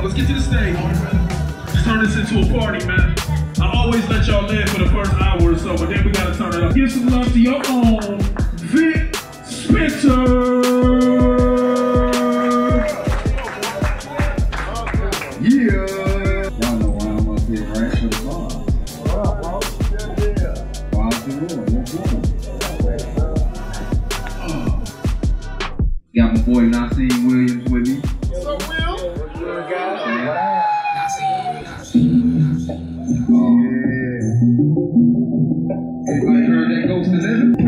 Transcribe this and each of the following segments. on, let's get to the stage. Let's turn this into a party, man. I always let y'all live for the first hour or so, but then we gotta turn it up. Give some love to your own Vic Spencer. Got my boy Nasir with me. What's up, Will? What's good, guys? Yeah. Everybody heard that Ghost 11? They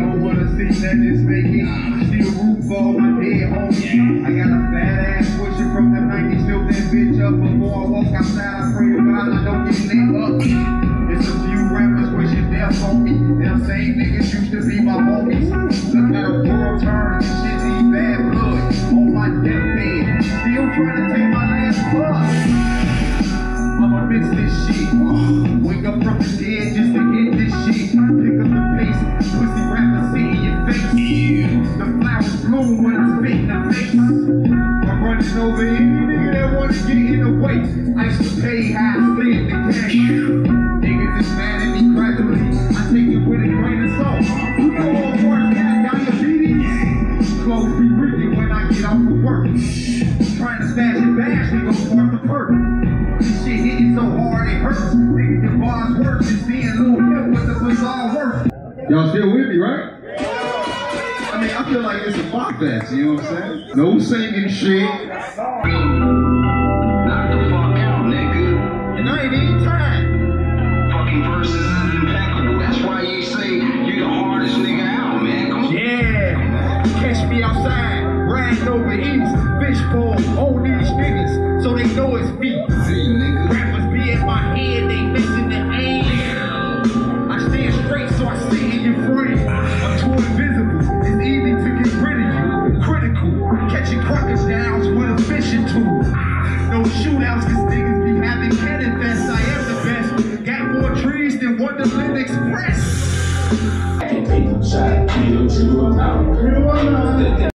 don't want to see that this making. See the roof fall with dead homies. I got a badass pusher from the 90s. Fill that bitch up before I walk outside. I pray about it, don't get lit up. It's a few rappers wishing death on me. Them same niggas used to be my homies. Look at them. Turn this shit to bad blood on my deathbed. Still trying to take my last bus. I'ma mix this shit. Wake up from the dead just to get this shit. Pick up the pace. Pussy rappers see in your face. The flowers bloom when I spit in the face. I'm running over any nigga that wanna get in the way. I used to pay how I slid the cash. Niggas is mad at me gradually. I take it with a grain of salt. You know I'm working. Clothes be ripping when I get off of work. Trying to stash and bash, they gon' spark the perk. This shit hitting so hard it hurts. Niggas the bars work and seeing little help with the bizarre work. Y'all still with me, right? Yeah. I mean, I feel like it's a pop fest, you know what I'm saying? No singing shit. Knock the fuck out, nigga. And I ain't even tired. Fucking verses is impeccable. That's why you say you the hardest nigga out, man. Come on. Yeah. Catch me outside, riding over east, fishbowl on these niggas, so they know it's me. Rappers be in my head, they missing the aim. I stand straight, so I sit in your frame. I'm too invisible, it's easy to get rid of you. Critical, catching crocodiles with a fishing tool. No shootouts, cause niggas be having cannon fest. I am the best, got more trees than Wonderland Express. I can take a shot, kill you, I'm out.